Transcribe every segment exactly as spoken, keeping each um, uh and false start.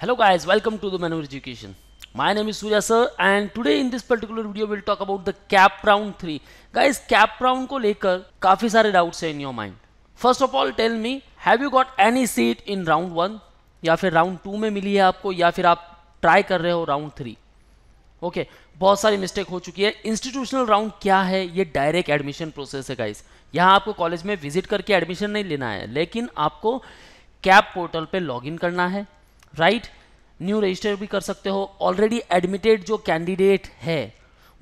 Hello guys, welcome to the Manoeuvre Education. My name is Surya Sir and today in this particular video we will talk about the C A P round three. Guys, C A P round को लेकर काफी सारे doubts हैं in your mind. First of all, tell me, have you got any seat in round one? या फिर round two में मिली है आपको या फिर आप try कर रहे हो round three? ओके okay, बहुत सारी मिस्टेक हो चुकी है. इंस्टीट्यूशनल राउंड क्या है? ये डायरेक्ट एडमिशन प्रोसेस है गाइस. यहाँ आपको कॉलेज में विजिट करके एडमिशन नहीं लेना है, लेकिन आपको कैप पोर्टल पे लॉगिन करना है, राइट. न्यू रजिस्टर भी कर सकते हो. ऑलरेडी एडमिटेड जो कैंडिडेट है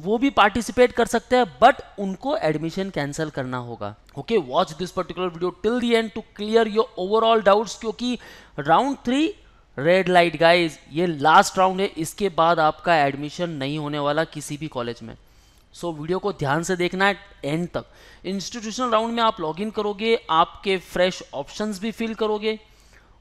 वो भी पार्टिसिपेट कर सकते हैं, बट उनको एडमिशन कैंसिल करना होगा. Okay, watch this particular video till the end to clear your overall doubts, क्योंकि round three red light guys, ये लास्ट राउंड है. इसके बाद आपका एडमिशन नहीं होने वाला किसी भी कॉलेज में. सो so, वीडियो को ध्यान से देखना है एंड तक. इंस्टीट्यूशनल राउंड में आप लॉगिन करोगे, आपके फ्रेश ऑप्शंस भी फिल करोगे.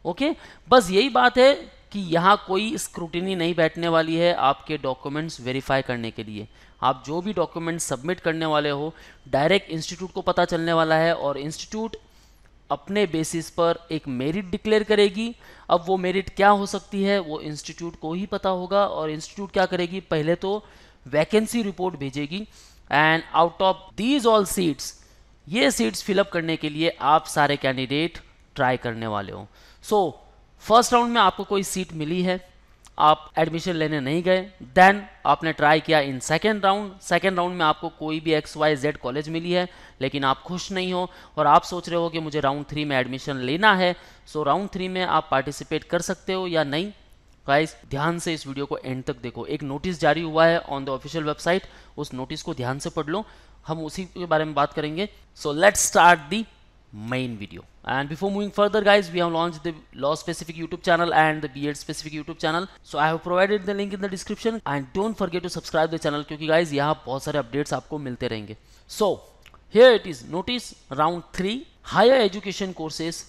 Okay okay? बस यही बात है कि यहाँ कोई स्क्रूटिनी नहीं बैठने वाली है आपके डॉक्यूमेंट्स वेरीफाई करने के लिए. आप जो भी डॉक्यूमेंट सबमिट करने वाले हो डायरेक्ट इंस्टीट्यूट को पता चलने वाला है, और इंस्टीट्यूट अपने बेसिस पर एक मेरिट डिक्लेयर करेगी. अब वो मेरिट क्या हो सकती है वो इंस्टीट्यूट को ही पता होगा, और इंस्टीट्यूट क्या करेगी, पहले तो वैकेंसी रिपोर्ट भेजेगी and out of these all seats, ये सीट्स फिलअप करने के लिए आप सारे कैंडिडेट ट्राई करने वाले हो. सो फर्स्ट राउंड में आपको कोई सीट मिली है, आप एडमिशन लेने नहीं गए, देन आपने ट्राई किया in second round. Second round में आपको कोई भी एक्स वाई जेड कॉलेज मिली है, लेकिन आप खुश नहीं हो और आप सोच रहे हो कि मुझे राउंड थ्री में एडमिशन लेना है. सो राउंड थ्री में आप पार्टिसिपेट कर सकते हो या नहीं. गाइस, ध्यान से इस वीडियो को एंड तक देखो. एक नोटिस जारी हुआ है ऑन द ऑफिशियल वेबसाइट, उस नोटिस को ध्यान से पढ़ लो, हम उसी के बारे में बात करेंगे. So let's start the main video, and before moving further guys, we have launched the law specific YouTube channel and the B.ED specific YouTube channel, so I have provided the link in the description and don't forget to subscribe the channel, क्योंकि guys यहाँ बहुत सारे updates आपको मिलते रहेंगे. So here it is, notice round three, higher education courses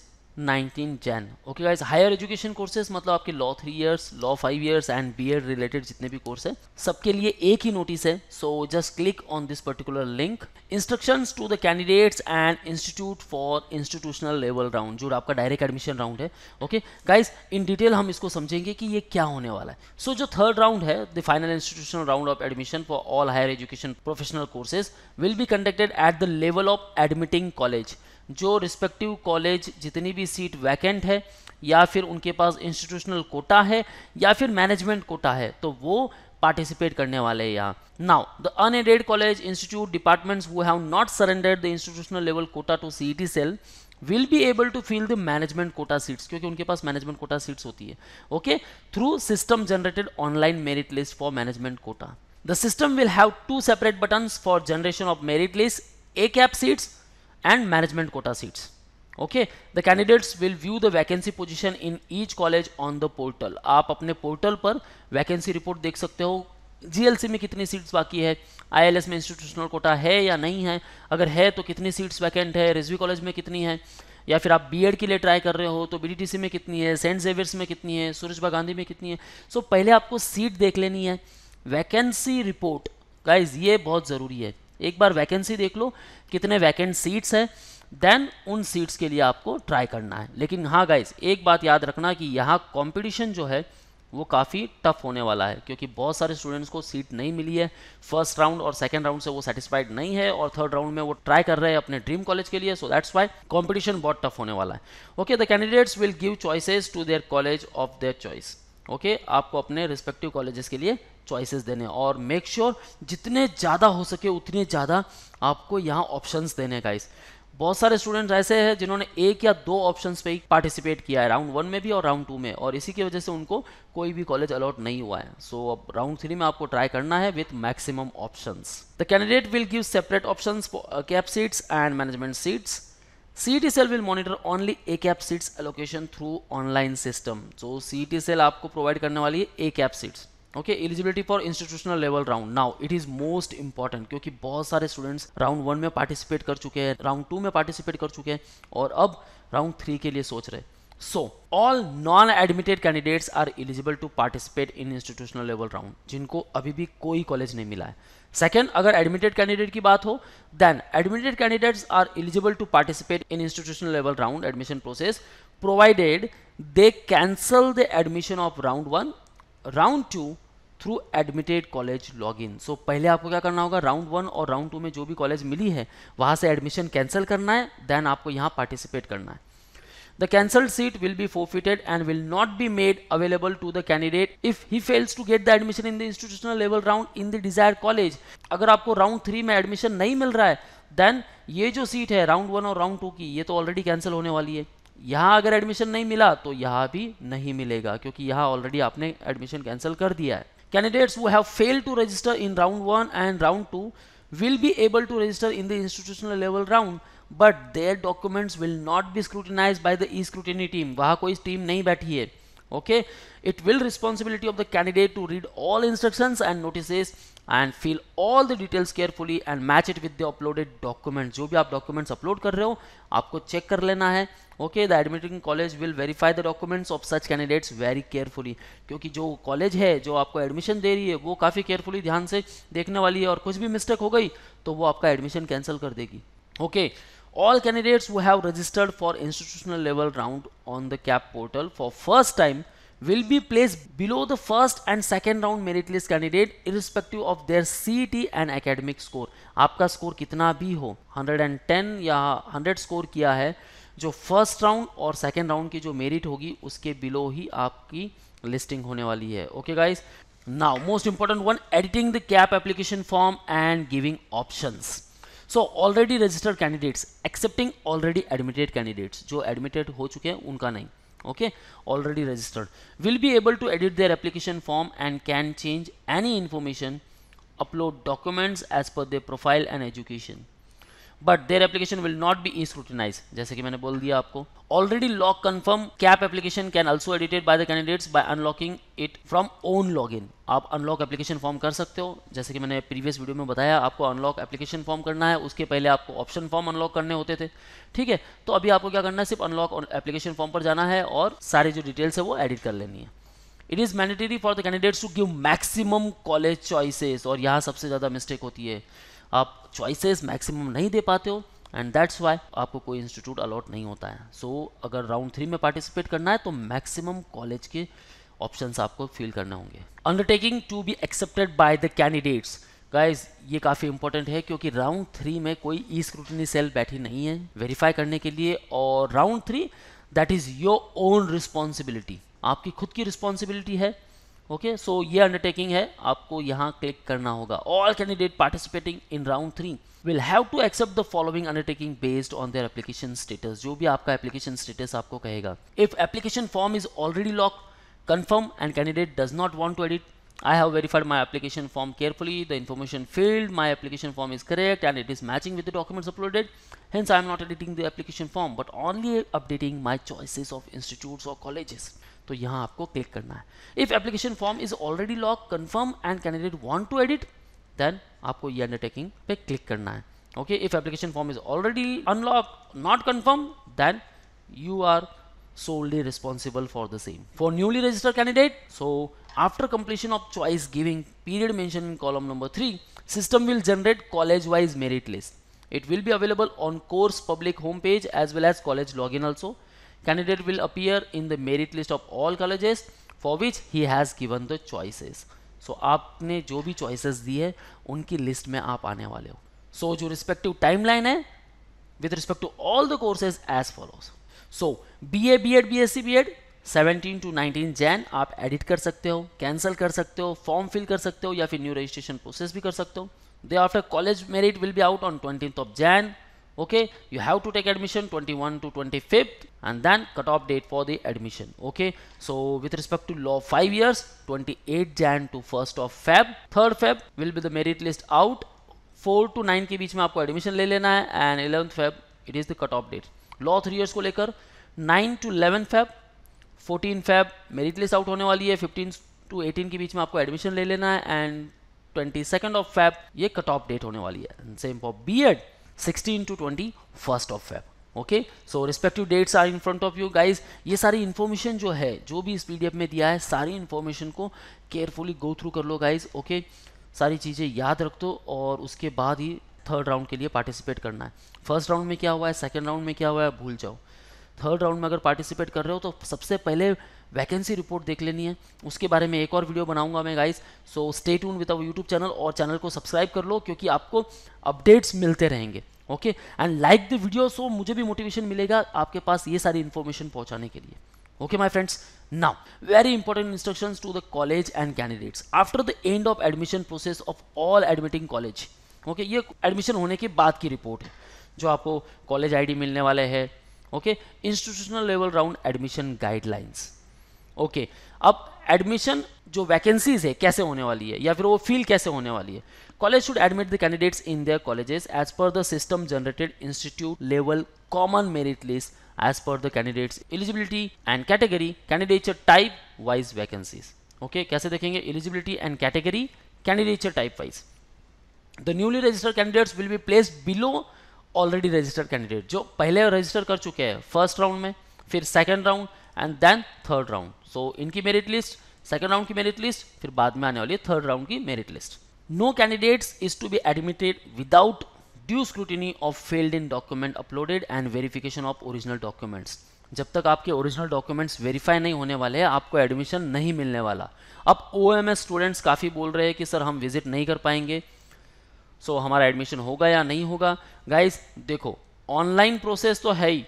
nineteenth Jan. okay guys, higher education courses मतलब आपके law three years, law five years and B.ED related जितने भी course है सबके लिए एक ही notice है. So just click on this particular link. Instructions to the candidates and institute for institutional level round, जो आपका direct admission round है. Okay guys, in detail हम इसको समझेंगे कि ये क्या होने वाला है. So जो third round है, the final institutional round of admission for all higher education professional courses will be conducted at the level of admitting college. जो रिस्पेक्टिव कॉलेज जितनी भी सीट वैकेंट है, या फिर उनके पास इंस्टीट्यूशनल कोटा है या फिर मैनेजमेंट कोटा है, तो वो पार्टिसिपेट करने वाले हैं यहाँ. Now the unaided college institute departments who have not surrendered the institutional level quota to CET cell will be able to fill the management quota seats, क्योंकि उनके पास मैनेजमेंट कोटा सीट्स होती है. Okay, through system generated online merit list for management quota. The system will have two separate buttons for generation of merit list, a CAP seats and management quota seats. Okay, the candidates will view the vacancy position in each college on the portal. आप अपने portal पर vacancy report देख सकते हो, GLC में कितनी seats बाकी है, आईएलएस में इंस्टीट्यूशनल कोटा है या नहीं है, अगर है तो कितनी सीट्स वैकेंट है, रिजवी कॉलेज में कितनी है, या फिर आप बीएड के लिए ट्राई कर रहे हो तो बीडीटीसी में कितनी है, सेंट जेवियर्स में कितनी है, सूरजभान गांधी में कितनी है. सो so, पहले आपको सीट देख लेनी है, वैकेंसी रिपोर्ट गाइज ये बहुत ज़रूरी है. एक बार वैकेंसी देख लो कितने वैकेंट सीट्स है, देन उन सीट्स के लिए आपको ट्राई करना है. लेकिन हाँ गाइज, एक बात याद रखना कि यहाँ कंपटीशन जो है वो काफ़ी टफ होने वाला है, क्योंकि बहुत सारे स्टूडेंट्स को सीट नहीं मिली है. फर्स्ट राउंड और सेकंड राउंड से वो सेटिस्फाइड नहीं है और थर्ड राउंड में वो ट्राई कर रहे हैं अपने ड्रीम कॉलेज के लिए. सो दैट्स वाई कॉम्पिटिशन बहुत टफ होने वाला है. Okay, the candidates will give choices to their college of their choice. Okay, आपको अपने रिस्पेक्टिव कॉलेजेस के लिए चॉइसेस देने, और मेक श्योर sure, जितने ज़्यादा हो सके उतने ज़्यादा आपको यहाँ ऑप्शंस देने. गाइस, बहुत सारे स्टूडेंट्स ऐसे हैं जिन्होंने एक या दो ऑप्शंस पे ही पार्टिसिपेट किया है, राउंड वन में भी और राउंड टू में, और इसी की वजह से उनको कोई भी कॉलेज अलॉट नहीं हुआ है. सो so, अब राउंड थ्री में आपको ट्राई करना है with maximum options. The candidate will give separate options for CAP seats and management seats. C E T cell will monitor only a CAP seats allocation through online system. So C E T cell आपको provide करने वाली है a CAP seats. Okay, eligibility for institutional level round. Now it is most important, क्योंकि बहुत सारे students round one में participate कर चुके हैं, राउंड टू में पार्टिसिपेट कर चुके हैं, और अब राउंड थ्री के लिए सोच रहे हैं. So all non-admitted candidates are eligible to participate in institutional level round, जिनको अभी भी कोई कॉलेज नहीं मिला है. Second, अगर admitted candidate की बात हो, then admitted candidates are eligible to participate in institutional level round admission process, provided they cancel the admission of round one, round two through admitted college login. So पहले आपको क्या करना होगा, round one और round two में जो भी college मिली है वहाँ से admission cancel करना है, then आपको यहाँ participate करना है. The cancelled seat will be forfeited and will not be made available to the candidate if he fails to get the admission in the institutional level round in the desired college. अगर आपको round three में admission नहीं मिल रहा है, then ये जो seat है round one और round two की, ये तो already cancel होने वाली है. यहाँ अगर admission नहीं मिला तो यहाँ भी नहीं मिलेगा, क्योंकि यहाँ already आपने admission cancel कर दिया है. Candidates who have failed to register in round one and round two will be able to register in the institutional level round, but their documents will not be scrutinized by the e-scrutiny team. वहाँ कोई team नहीं बैठी है. Okay, it will responsibility of the candidate to read all instructions and notices and fill all the details carefully and match it with the uploaded documents. जो भी आप documents upload कर रहे हो आपको check कर लेना है. Okay, the admitting college will verify the documents of such candidates very carefully. क्योंकि जो college है जो आपको admission दे रही है वो काफ़ी carefully ध्यान से देखने वाली है, और कुछ भी mistake हो गई तो वो आपका admission cancel कर देगी. Okay. All candidates who have registered for institutional level round on the C A P portal for first time will be placed below the first and second round merit list candidate irrespective of their C E T and academic score. आपका score कितना भी हो, one hundred ten या one hundred score किया है, जो first round और second round की जो merit होगी उसके below ही आपकी listing होने वाली है. Okay guys, now most important one, editing the C A P application form and giving options. So already registered candidates excepting already admitted candidates, जो एडमिटेड हो चुके हैं उनका नहीं. Okay, already registered will be able to edit their application form and can change any information, upload documents as per their profile and education, but their application will not be scrutinise. जैसे कि मैंने बोल दिया आपको, already lock confirm CAP application can also edited by the candidates by unlocking it from own login. आप unlock application form कर सकते हो, जैसे कि मैंने प्रीवियस वीडियो में बताया आपको अनलॉक एप्लीकेशन फॉर्म करना है, उसके पहले आपको ऑप्शन फॉर्म अनलॉक करने होते थे. ठीक है, तो अभी आपको क्या करना है, सिर्फ अनलॉक एप्लीकेशन फॉर्म पर जाना है और सारी जो डिटेल्स है वो एडिट कर लेनी है. It is mandatory for the candidates to give maximum college choices, और यहाँ सबसे ज़्यादा मिस्टेक होती है, आप चॉइसेस मैक्सिमम नहीं दे पाते हो, एंड दैट्स वाई आपको कोई इंस्टीट्यूट अलॉट नहीं होता है. सो so, अगर राउंड थ्री में पार्टिसिपेट करना है तो मैक्सिमम कॉलेज के ऑप्शंस आपको फिल करने होंगे. Undertaking to be accepted by the candidates, guys ये काफ़ी इंपॉर्टेंट है, क्योंकि राउंड थ्री में कोई ई स्क्रूटनी सेल बैठी नहीं है वेरीफाई करने के लिए, और round three that is your own responsibility, आपकी खुद की रिस्पॉन्सिबिलिटी है. ओके, okay, सो so ये अंडरटेकिंग है, आपको यहाँ क्लिक करना होगा. All candidate participating in round three will have to accept the following undertaking based on their application status. जो भी आपका एप्लीकेशन स्टेटस आपको कहेगा, if application form is already lock confirm and candidate does not want to edit, I have verified my application form carefully, the information field my application form is correct and it is matching with the documents uploaded, hence I am not editing the application form but only updating my choices of institutes और colleges, तो यहाँ आपको click करना है. If application form is already lock confirm and candidate want to edit, then आपको ये undertaking पे click करना है. Okay, if application form is already unlock not confirm, then you are solely responsible for the same. For newly registered candidate, so after completion of choice giving period mentioned in column number three, system will generate college wise merit list. It will be available on course public homepage as well as college login also. Candidate will appear in the merit list of all colleges for which he has given the choices. So आपने जो भी choices दी है उनकी list में आप आने वाले हो. So जो respective timeline है with respect to all the courses as follows. So B A, B.ED, B.Sc, B.ED seventeen to nineteen Jan आप एडिट कर सकते हो, कैंसिल कर सकते हो, फॉर्म फिल कर सकते हो, या फिर न्यू रजिस्ट्रेशन प्रोसेस भी कर सकते हो. They after college merit will be out on twentieth of Jan. Okay, you have to take admission twenty-first to twenty-fifth and then cut off date for the admission. Okay, so with respect to law five years twenty-eighth Jan to first of Feb. third Feb will be the merit list out. Four to nine के बीच में आपको admission ले लेना है and eleventh Feb it is the cut off date. Law three years को लेकर nine to eleven Feb, fourteen Feb merit list out होने वाली है. fifteen to eighteen के बीच में आपको एडमिशन ले लेना है एंड twenty-second of Feb ये कट ऑफ डेट होने वाली है. Same for B.ED sixteen to twenty-first of Feb. Okay, so respective dates are in front of you guys. ये सारी इन्फॉर्मेशन जो है, जो भी इस पीडीएफ में दिया है, सारी इन्फॉर्मेशन को केयरफुली गो थ्रू कर लो गाइज. ओके, सारी चीज़ें याद रख दो और उसके बाद ही थर्ड राउंड के लिए पार्टिसिपेट करना है. फर्स्ट राउंड में क्या हुआ है, सेकेंड राउंड में क्या हुआ है, भूल जाओ. थर्ड राउंड में अगर पार्टिसिपेट कर रहे हो तो सबसे पहले वैकेंसी रिपोर्ट देख लेनी है. उसके बारे में एक और वीडियो बनाऊंगा मैं guys. So stay tune with our YouTube channel और चैनल को सब्सक्राइब कर लो क्योंकि आपको अपडेट्स मिलते रहेंगे. Okay, and like the video, so मुझे भी मोटिवेशन मिलेगा आपके पास ये सारी इन्फॉर्मेशन पहुंचाने के लिए. Okay my friends, now very important instructions to the college and candidates after the end of admission process of all admitting college. Okay, ये एडमिशन होने के बाद की रिपोर्ट है जो आपको कॉलेज आई डी मिलने वाले है. Okay, institutional level round admission guidelines. Okay, अब एडमिशन जो वैकेंसीज है कैसे होने वाली है या फिर वो फील कैसे होने वाली है. College should admit the candidates in their colleges as per the system generated institute level common merit list as per the candidates eligibility and category candidature type wise vacancies. Okay, कैसे देखेंगे, eligibility and category candidature type wise. The newly registered candidates will be placed below already registered candidate, जो पहले register कर चुके हैं first round में, फिर second round and then third round. So इनकी मेरिट लिस्ट, सेकेंड राउंड की merit list, फिर बाद में आने वाली है थर्ड राउंड की merit list. No candidates is to be admitted without due scrutiny of filled in document uploaded and verification of original documents. जब तक आपके ओरिजिनल डॉक्यूमेंट्स वेरीफाई नहीं होने वाले हैं आपको एडमिशन नहीं मिलने वाला. अब ओ एम एस स्टूडेंट्स काफ़ी बोल रहे हैं कि सर हम विजिट नहीं कर पाएंगे, सो so, हमारा एडमिशन होगा या नहीं होगा. गाइज देखो, ऑनलाइन प्रोसेस तो है ही,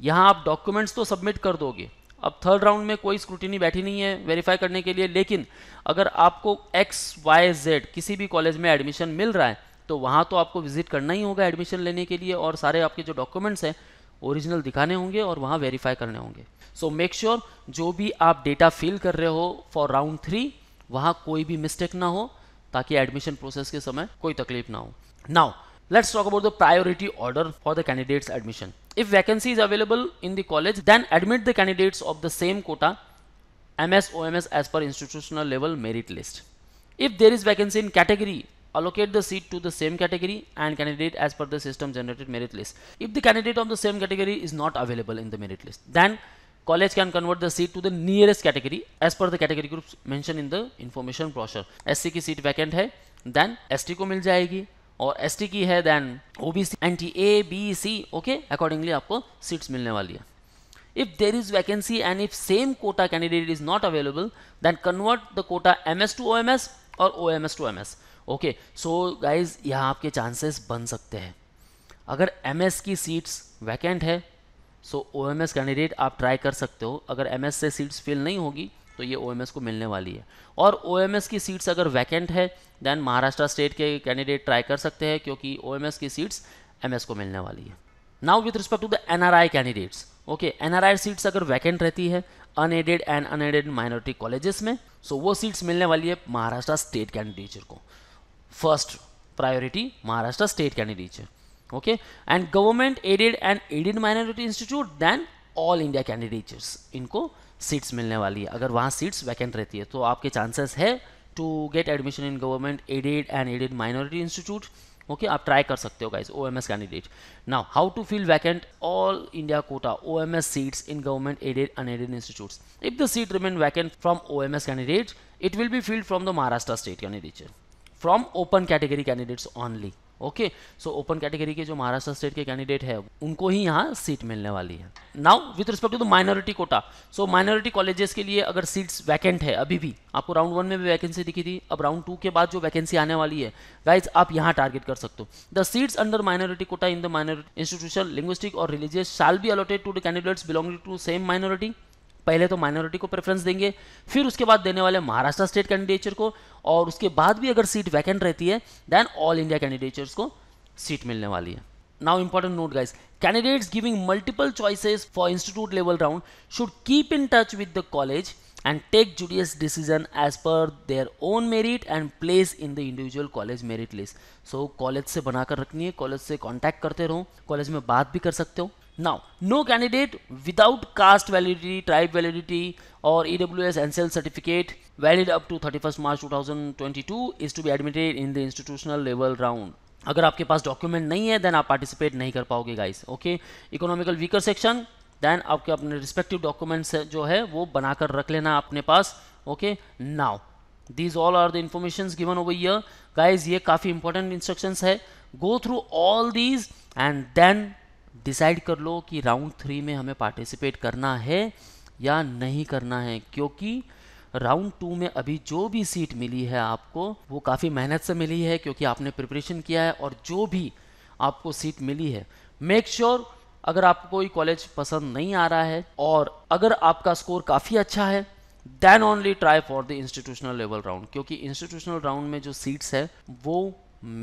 यहाँ आप डॉक्यूमेंट्स तो सबमिट कर दोगे. अब थर्ड राउंड में कोई स्क्रूटिनी बैठी नहीं है वेरीफाई करने के लिए, लेकिन अगर आपको एक्स वाई जेड किसी भी कॉलेज में एडमिशन मिल रहा है तो वहाँ तो आपको विजिट करना ही होगा एडमिशन लेने के लिए, और सारे आपके जो डॉक्यूमेंट्स हैं ओरिजिनल दिखाने होंगे और वहाँ वेरीफाई करने होंगे. सो मेक श्योर जो भी आप डेटा फिल कर रहे हो फॉर राउंड थ्री, वहाँ कोई भी मिस्टेक ना हो ताकि एडमिशन प्रोसेस के समय कोई तकलीफ ना हो. Now let's talk about the priority order for the candidates admission. If vacancy is available in the college, then admit the candidates of the same quota, M S O M S as per institutional level merit list. If there is vacancy in category, allocate the seat to the same category and candidate as per the system generated merit list. If the candidate of the same category is not available in the merit list, then college can convert the seat to the nearest category as per the category groups mentioned in the information brochure. S C की seat vacant है, then S T को मिल जाएगी, और S T की है then OBC and T A B C. Okay, accordingly आपको seats मिलने वाली है. If there is vacancy and if same quota candidate is not available then convert the quota M S to O M S और O M S to M S. Okay, so guys यहाँ आपके chances बन सकते हैं. अगर M S की seats vacant है so O M S candidate आप ट्राई कर सकते हो. अगर एम एस से सीट्स फिल नहीं होगी तो ये ओ एम एस को मिलने वाली है, और ओ एम एस की सीट्स अगर वैकेंट है दैन महाराष्ट्र स्टेट के कैंडिडेट ट्राई कर सकते हैं क्योंकि ओ एम एस की सीट्स एम एस को मिलने वाली है. Now with respect to the N R I candidates. Okay, N R I seats अगर वैकेंट रहती है unaided and unaided minority colleges में, सो वो सीट्स मिलने वाली है महाराष्ट्र स्टेट कैंडिडेचर को. First priority Maharashtra state candidature. Okay, and government aided and aided minority institute then all India candidatures, इनको सीट्स मिलने वाली है. अगर वहाँ सीट्स वैकेंट रहती है तो आपके चांसेस है to get admission in government aided and aided minority institute. Okay, आप ट्राई कर सकते हो guys O M S candidate. Now how to fill vacant all India quota O M S seats in government aided unaided institutes. If the seat remain vacant from O M S candidate it will be filled from the Maharashtra state candidature from open category candidates only. Okay, so open category के जो Maharashtra state के candidate है उनको ही यहाँ seat मिलने वाली है. Now with respect to the minority quota, so minority colleges के लिए अगर सीट्स वैकेंट है, अभी भी आपको राउंड वन में भी वैकेंसी दिखी थी, अब राउंड टू के बाद जो वैकेंसी आने वाली है गाइज आप यहाँ टारगेट कर सकते हो. The seats under minority quota in the minority institution linguistic और religious shall be allotted to the candidates belonging to same minority. पहले तो माइनॉरिटी को प्रेफरेंस देंगे, फिर उसके बाद देने वाले महाराष्ट्र स्टेट कैंडिडेचर को, और उसके बाद भी अगर सीट वैकेंट रहती है देन ऑल इंडिया कैंडिडेचर्स को सीट मिलने वाली है. Now important note guys, candidates giving multiple choices for institute level round should keep in touch with the college and take judicious decision as per their own merit and place in the individual college merit list. So college से बनाकर रखनी है, college से contact करते रहो, college में बात भी कर सकते हो. Now, no candidate without caste validity, tribe validity or E W S N C L certificate valid up to thirty-first March two thousand twenty-two is to be admitted in the institutional level round. अगर आपके पास document नहीं है then आप participate नहीं कर पाओगे guys. Okay, economical weaker section then आपके अपने रिस्पेक्टिव डॉक्यूमेंट्स जो है वो बनाकर रख लेना अपने पास. Okay, now these all are the information given over here guys. ये काफ़ी इंपॉर्टेंट इंस्ट्रक्शंस है. Go through all these and then decide कर लो कि राउंड थ्री में हमें पार्टिसिपेट करना है या नहीं करना है, क्योंकि राउंड टू में अभी जो भी सीट मिली है आपको वो काफ़ी मेहनत से मिली है, क्योंकि आपने प्रिपरेशन किया है. और जो भी आपको सीट मिली है मेक श्योर sure, अगर आपको कोई कॉलेज पसंद नहीं आ रहा है और अगर आपका स्कोर काफ़ी अच्छा है then only try for the institutional level round, क्योंकि इंस्टीट्यूशनल राउंड में जो सीट्स है वो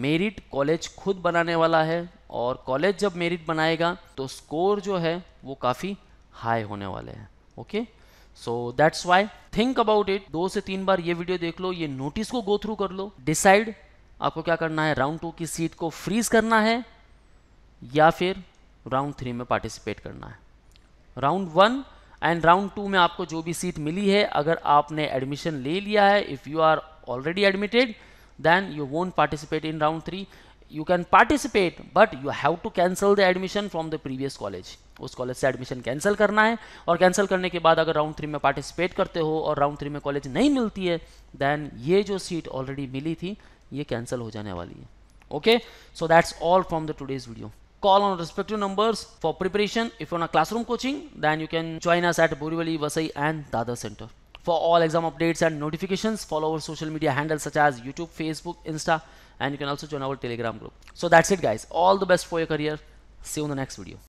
मेरिट कॉलेज खुद बनाने वाला है, और कॉलेज जब मेरिट बनाएगा तो स्कोर जो है वो काफ़ी हाई होने वाले हैं. Okay so that's why think about it. दो से तीन बार ये वीडियो देख लो, ये नोटिस को गो थ्रू कर लो, डिसाइड आपको क्या करना है, राउंड टू की सीट को फ्रीज करना है या फिर राउंड थ्री में पार्टिसिपेट करना है. Round one and round two में आपको जो भी सीट मिली है, अगर आपने एडमिशन ले लिया है, if you are already admitted then you won't participate in round three. You can participate but you have to cancel the admission from the previous college. उस कॉलेज से एडमिशन कैंसिल करना है, और कैंसिल करने के बाद अगर राउंड थ्री में पार्टिसिपेट करते हो और राउंड थ्री में कॉलेज नहीं मिलती है then ये जो सीट ऑलरेडी मिली थी ये कैंसिल हो जाने वाली है. Okay so that's all from the today's video. Call on respective numbers for preparation. If you want a classroom coaching then you can join us at Borivali, Vasai and Dadar Center. For all exam updates and notifications, follow our social media handles such as YouTube, Facebook, Insta, and you can also join our Telegram group. So that's it guys. All the best for your career. See you in the next video.